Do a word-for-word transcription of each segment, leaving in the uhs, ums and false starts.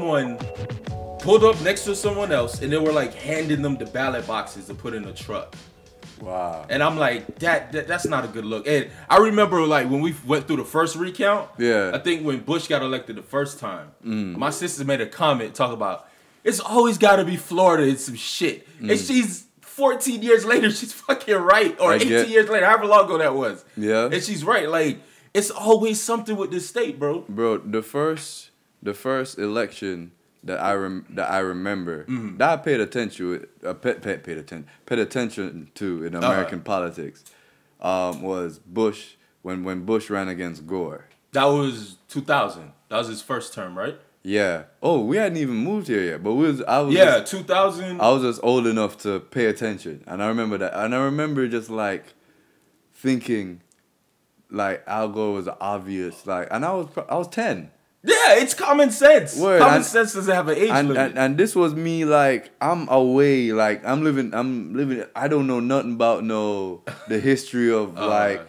someone pulled up next to someone else and they were like handing them the ballot boxes to put in a truck. Wow. And I'm like, that, that that's not a good look. And I remember like when we went through the first recount, yeah. I think when Bush got elected the first time, mm. my sister made a comment talking about, it's always got to be Florida and some shit. Mm. And she's fourteen years later, she's fucking right. Or I eighteen get... years later, however long ago that was. Yeah. And she's right. Like, it's always something with this state, bro. Bro, the first, the first election... that I rem that I remember mm-hmm. that I paid attention uh, paid, paid, paid attention paid attention to in American uh-huh. politics um, was Bush when when Bush ran against Gore. That was two thousand. That was his first term, right? Yeah. Oh, we hadn't even moved here yet, but we was I was yeah just, two thousand. I was just old enough to pay attention, and I remember that, and I remember just like thinking like Al Gore was obvious, like, and I was I was ten. Yeah, it's common sense. Word. Common and, sense doesn't have an age and, limit. And, and this was me, like, I'm away, like, I'm living, I'm living, I don't know nothing about no, the history of, uh, like,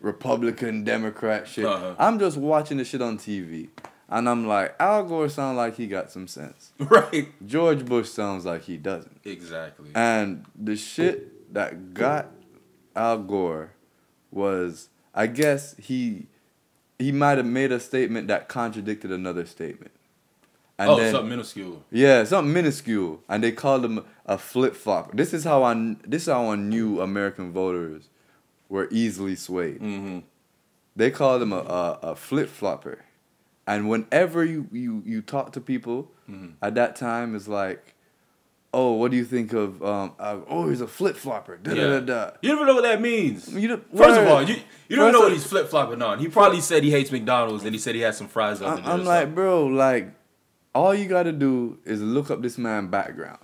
Republican, Democrat shit. Uh-huh. I'm just watching the shit on T V. And I'm like, Al Gore sounds like he got some sense. Right. George Bush sounds like he doesn't. Exactly. And the shit that got Al Gore was, I guess he... he might have made a statement that contradicted another statement. And oh, then, something minuscule. Yeah, something minuscule, and they called him a flip flop. This is how I this is how I knew American voters were easily swayed. Mm-hmm. They called him a, a, a flip flopper, and whenever you you you talk to people mm-hmm. at that time, it's like, oh, what do you think of? Um, uh, oh, he's a flip flopper. Da, yeah. da, da, da. You don't know what that means. You First of all, you you don't First know what he's flip flopping on. He probably said he hates McDonald's and he said he had some fries up. I'm, I'm like, something. Bro, like, all you gotta do is look up this man's background,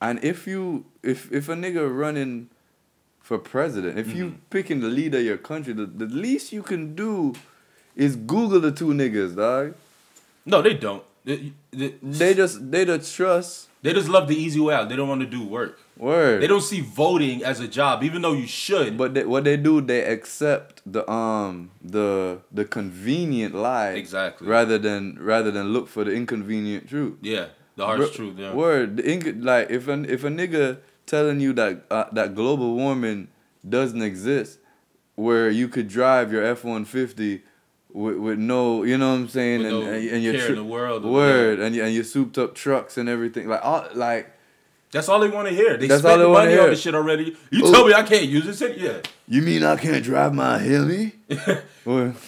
and if you if if a nigga running for president, if mm-hmm. you picking the leader of your country, the, the least you can do is Google the two niggas, dog. No, they don't. They, they, they just they the trust. They just love the easy way out. They don't want to do work. Word. They don't see voting as a job, even though you should. But they, what they do, they accept the um the the convenient lie. Exactly. Rather than rather than look for the inconvenient truth. Yeah, the harsh Bro, truth. Yeah. Word. The ink, like if an if a nigga telling you that uh, that global warming doesn't exist, where you could drive your F one fifty. With, with no, you know what I'm saying, with and no and, and your the world, word, and and your souped up trucks and everything, like all like. That's all they want to hear. They that's spent all they the money hear. on this shit already. You Ooh. told me I can't use this shit. Yeah. You mean I can't drive my Hemi?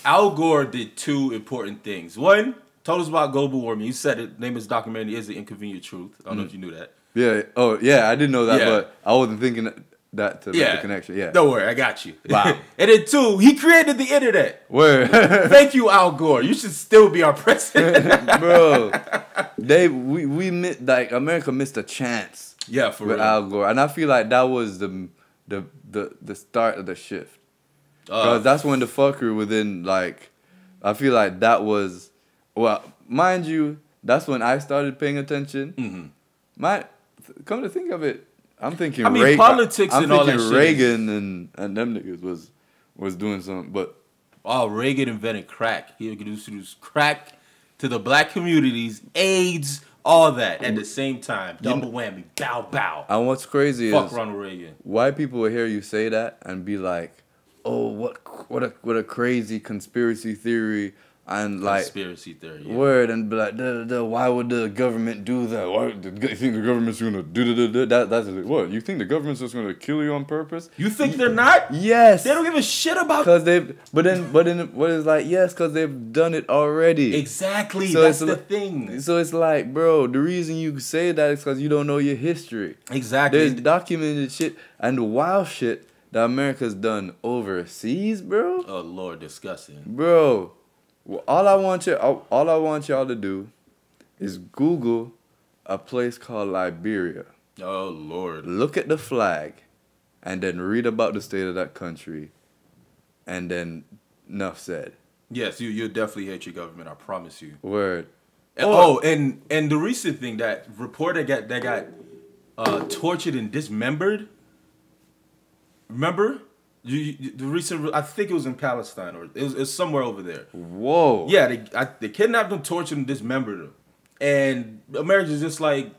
Al Gore did two important things. One, told us about global warming. You said it. Name of his documentary is The Inconvenient Truth. I don't mm. know if you knew that. Yeah. Oh yeah, I didn't know that, yeah. but I wasn't thinking that. That to yeah. make the connection, yeah. Don't worry, I got you. Wow. And then two, he created the internet. Word. Thank you, Al Gore. You should still be our president, bro. They we we missed, like America missed a chance. Yeah, for with real. Al Gore, and I feel like that was the the the the start of the shift. Because uh, that's when the fuckery within like, I feel like that was well, mind you, that's when I started paying attention. Mm-hmm. My, come to think of it. I'm thinking. I mean, Reagan, politics I'm and all that shit. Reagan and and them niggas was was doing something, but oh, Reagan invented crack. He introduced crack to the black communities, AIDS, all that at the same time. Double whammy, bow bow. And what's crazy Fuck is Ronald Reagan. White people will hear you say that and be like, "Oh, what what a what a crazy conspiracy theory." And like conspiracy theory, yeah. word and be like, duh, duh, duh, why would the government do that? Why do you think the government's gonna do duh, duh, duh, that? That's it. What you think the government's just gonna kill you on purpose? You think you, they're not? Yes, they don't give a shit about. Cause they've, but then, but then, what is like? Yes, cause they've done it already. Exactly, so that's the like, thing. So it's like, bro, the reason you say that is cause you don't know your history. Exactly, there's documented shit and wild shit that America's done overseas, bro. Oh Lord, disgusting, bro. Well, all I want you, all I want y'all to do, is Google a place called Liberia. Oh Lord! Look at the flag, and then read about the state of that country, and then enough said. Yes, you you definitely hate your government. I promise you. Word. And, oh, oh, and and the recent thing that reporter got that got uh, tortured and dismembered. Remember? You, you, the recent, I think it was in Palestine or it was, it was somewhere over there. Whoa. Yeah, they I, they kidnapped him, tortured him, dismembered him. And America's just like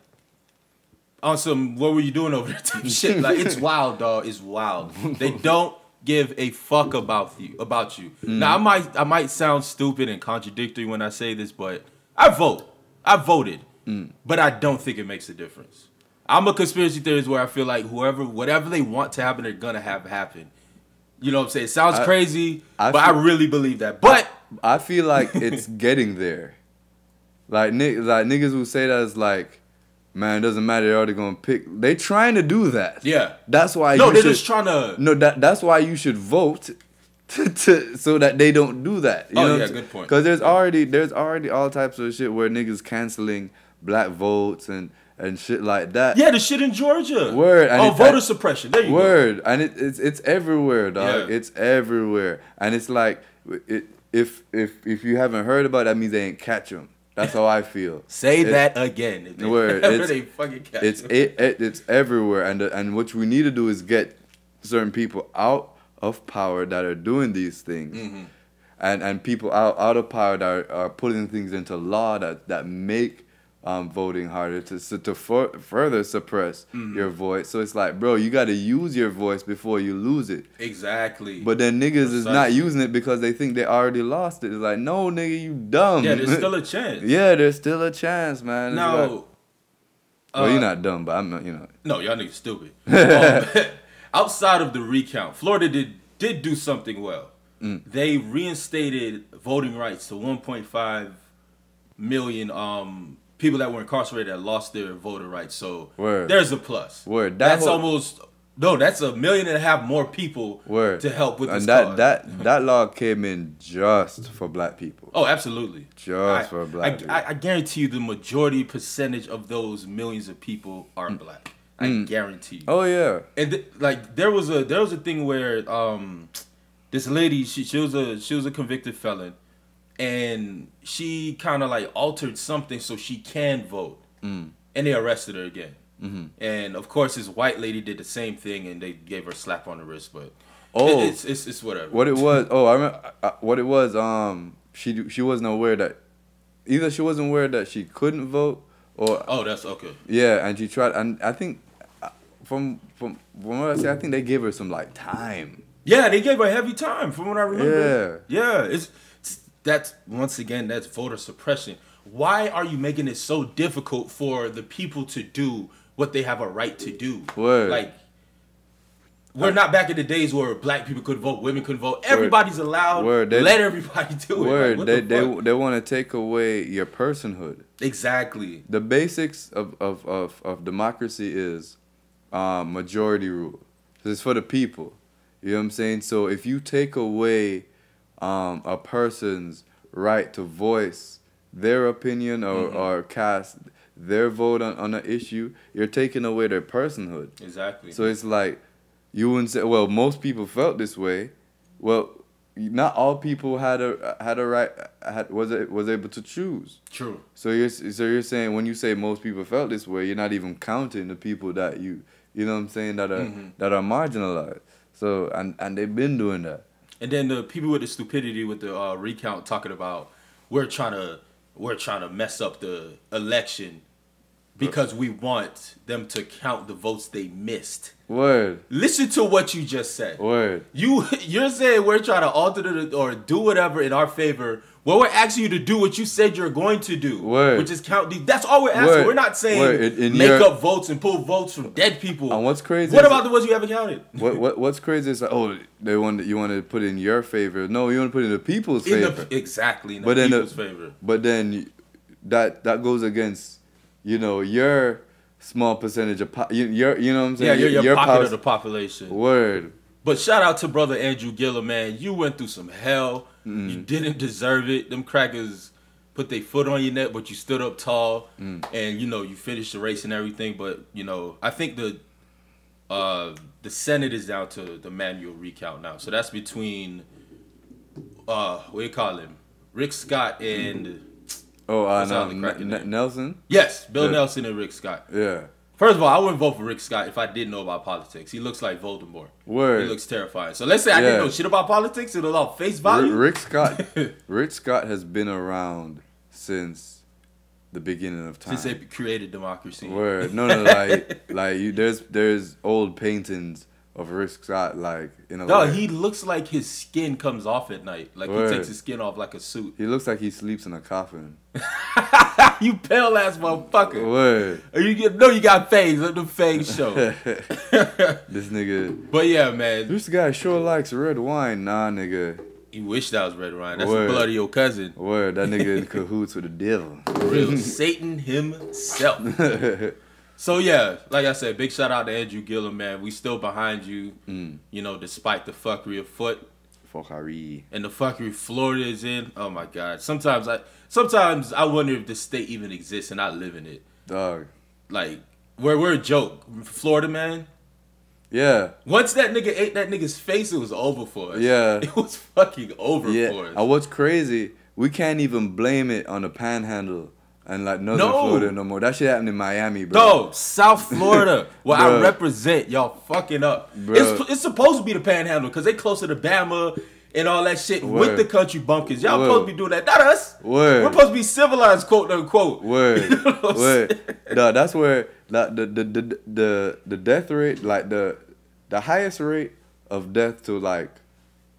on some what were you doing over there type shit. Like, it's wild, dog. It's wild. They don't give a fuck about you. About you. Mm. Now I might I might sound stupid and contradictory when I say this, but I vote. I voted, mm. but I don't think it makes a difference. I'm a conspiracy theorist where I feel like whoever, whatever they want to happen, they're gonna have happen. You know what I'm saying? It sounds I, crazy, I but feel, I really believe that. But I, I feel like it's getting there. Like, like niggas will say that it's like, man, it doesn't matter. They're already gonna pick. They trying to do that. Yeah. That's why. No, you they're should, just trying to. No, that that's why you should vote, to, to, so that they don't do that. You oh know yeah, good point. Because there's already there's already all types of shit where niggas canceling black votes and and shit like that. Yeah, the shit in Georgia. Word. And oh, it, voter I, suppression. There you word. go. Word. And it, it's it's everywhere, dog. Yeah. It's everywhere. And it's like it if if if you haven't heard about it, that means they ain't catch them. That's how I feel. Say it, that again. If they, word, it's, they fucking catch it's, it, it, it's everywhere. And, and what we need to do is get certain people out of power that are doing these things. Mm-hmm. And, and people out, out of power that are, are putting things into law that, that make um, voting harder to, so to for, further suppress mm-hmm. your voice. So it's like, bro, you got to use your voice before you lose it. Exactly. But then niggas Precisely. is not using it because they think they already lost it. It's like, no, nigga, you dumb. Yeah, there's still a chance. Yeah, there's still a chance, man. It's no. Like, well, uh, you're not dumb, but I'm not, you know. No, y'all niggas stupid. um, outside of the recount, Florida did, did do something well. Mm. They reinstated voting rights to one point five million um people that were incarcerated that lost their voter rights. So Word. there's a plus. Word. That that's whole, almost no. That's a million and a half more people Word. to help with this. And that cause. that that law came in just for black people. Oh, absolutely. Just I, for black. I, people. I, I guarantee you, the majority percentage of those millions of people are mm. black. I mm. guarantee you. Oh yeah. And th like there was a there was a thing where um this lady she she was a she was a convicted felon. And she kind of like altered something so she can vote. Mm. And they arrested her again. Mm-hmm. And of course, this white lady did the same thing and they gave her a slap on the wrist. But oh, it, it's, it's, it's whatever. What it was, oh, I remember I, what it was. Um, she she wasn't aware that either she wasn't aware that she couldn't vote or oh, that's okay. Yeah, and she tried, and I think from from from what I say, I think they gave her some like time. Yeah, they gave her heavy time from what I remember. Yeah, yeah, it's. That's, once again, that's voter suppression. Why are you making it so difficult for the people to do what they have a right to do? Word. Like, we're not back in the days where black people could vote, women could vote. Everybody's Word. allowed. Word. They, Let everybody do Word. it. Like, they the they, they want to take away your personhood. Exactly. The basics of, of, of, of democracy is uh, majority rule. It's for the people. You know what I'm saying? So if you take away... Um, a person's right to voice their opinion or, mm-hmm. or cast their vote on, on an issue, you're taking away their personhood. Exactly. So it's like, you wouldn't say, well, most people felt this way. Well, not all people had a had a right had, was was able to choose. True. So you're so you're saying when you say most people felt this way, you're not even counting the people that you you know what I'm saying that are mm-hmm. that are marginalized. So and and they've been doing that. And then the people with the stupidity with the uh, recount talking about we're trying to we're trying to mess up the election because we want them to count the votes they missed. Word. Listen to what you just said. Word. You you're saying we're trying to alter the, or do whatever in our favor. Well, we're asking you to do what you said you're going to do, Word. which is count these. That's all we're asking. Word. We're not saying in, in make your... up votes and pull votes from dead people. And what's crazy? What about the ones you haven't counted? What what what's crazy is like, oh, they want you want to put in your favor. No, you want to put in the people's in favor. The, exactly, in the but people's then, favor. But then that that goes against you know your small percentage of po your you know what I'm saying. Yeah, you're your, your pocket of the population. Word. But shout out to brother Andrew Gillum, man. You went through some hell. Mm. You didn't deserve it. Them crackers put their foot on your neck, but you stood up tall. Mm. And, you know, you finished the race and everything. But, you know, I think the uh, the Senate is down to the manual recount now. So that's between, uh, what do you call him? Rick Scott and... Oh, I know. Nelson? Yes, Bill yeah. Nelson and Rick Scott. Yeah. First of all, I wouldn't vote for Rick Scott if I didn't know about politics. He looks like Voldemort. Word. He looks terrifying. So let's say I yeah. didn't know shit about politics. It'll all face value. Rick Scott, Rick Scott has been around since the beginning of time. Since they created democracy. Word. No, no, like, like you, there's there's old paintings of Rick Scott, like, in a No, way. He looks like his skin comes off at night. Like, Word. He takes his skin off like a suit. He looks like he sleeps in a coffin. You pale ass motherfucker. Word. Or you get, no, you got fangs. Let them fangs show. This nigga. But yeah, man. This guy sure likes red wine. Nah, nigga. You wish that was red wine. That's Word. The blood of your cousin. Word. That nigga in cahoots with the devil. For real. Satan himself. So, yeah, like I said, big shout out to Andrew Gillum, man. We still behind you, mm. you know, despite the fuckery afoot. Fuckery. And the fuckery Florida is in. Oh, my God. Sometimes I sometimes I wonder if this state even exists and I live in it. Dog. Like, we're, we're a joke. Florida, man. Yeah. Once that nigga ate that nigga's face, it was over for us. Yeah. It was fucking over yeah. for us. And what's crazy, we can't even blame it on the panhandle. And like Northern no. Florida no more. That shit happened in Miami, bro. No, South Florida, where bro. I represent, y'all fucking up. It's, it's supposed to be the panhandle because they closer to Bama and all that shit Word. With the country bumpkins. Y'all supposed to be doing that. Not us. Word. We're supposed to be civilized, quote unquote. Word. You know Word. No, that's where like, the, the, the, the, the death rate, like the the highest rate of death to like,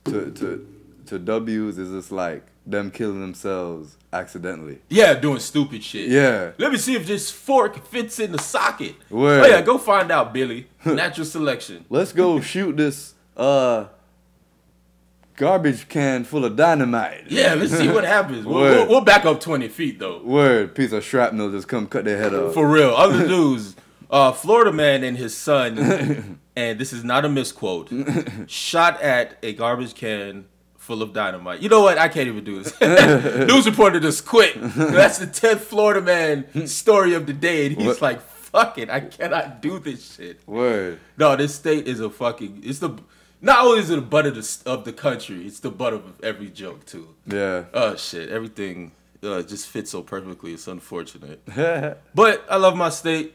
to, to, to W's is just like, them killing themselves accidentally. Yeah, doing stupid shit. Yeah. Let me see if this fork fits in the socket. Word. Oh yeah, go find out, Billy. Natural selection. Let's go shoot this uh garbage can full of dynamite. Yeah, let's see what happens. We'll, we'll, we'll back up twenty feet though. Word. Piece of shrapnel just come cut their head off. For real. Other dudes, uh, Florida man and his son, and this is not a misquote, shot at a garbage can full of dynamite. You know what? I can't even do this. News reporter just quit. That's the tenth Florida man story of the day. And he's what? Like, fuck it. I cannot do this shit. Word. No, this state is a fucking... It's the... Not only is it the butt of the, of the country, it's the butt of every joke, too. Yeah. Oh, shit. Everything uh, just fits so perfectly. It's unfortunate. But I love my state.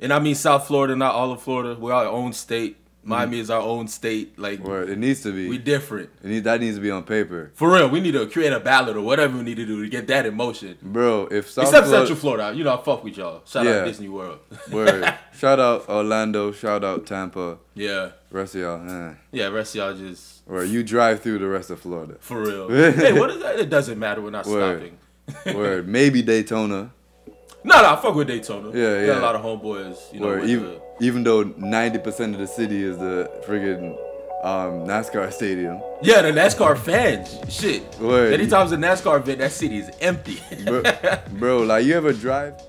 And I mean South Florida, not all of Florida. We're our own state. Miami is our own state. Like, Word. It needs to be. We different. It need, that needs to be on paper. For real, we need to create a ballot or whatever we need to do to get that in motion. Bro, if South Except Florida, Central Florida. You know, I fuck with y'all. Shout yeah. out Disney World. Word. Shout out Orlando. Shout out Tampa. Yeah. Rest of y'all. Eh. Yeah, rest of y'all just... Or you drive through the rest of Florida. For real. Hey, what is that? It doesn't matter. We're not Word. Stopping. Word. Maybe Daytona. No, no, I fuck with Daytona. Yeah, yeah. Got a lot of homeboys, you know. Word, even, the... even though ninety percent of the city is the friggin' um, NASCAR stadium. Yeah, the NASCAR fans. Shit. Word. Many times a NASCAR event, that city is empty. bro, bro, like, you ever drive...